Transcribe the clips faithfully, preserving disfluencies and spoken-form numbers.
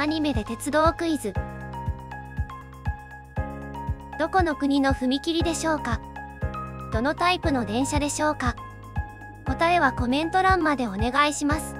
アニメで鉄道クイズ。どこの国の踏切でしょうか？どのタイプの電車でしょうか？答えはコメント欄までお願いします。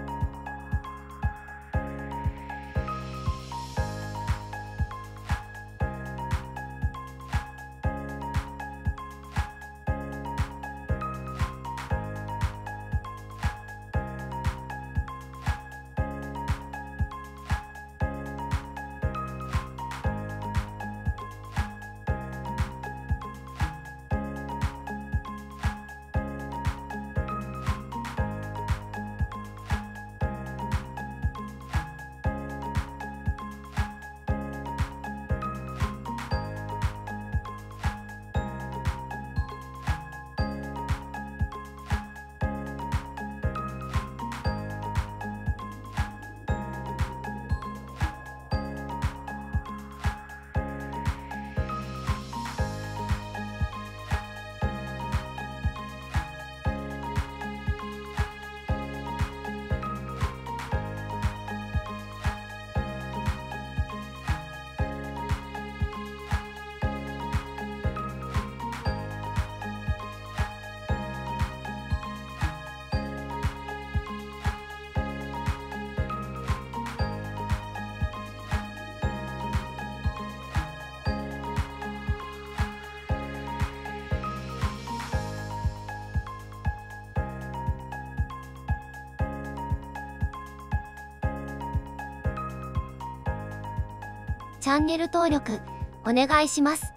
チャンネル登録お願いします。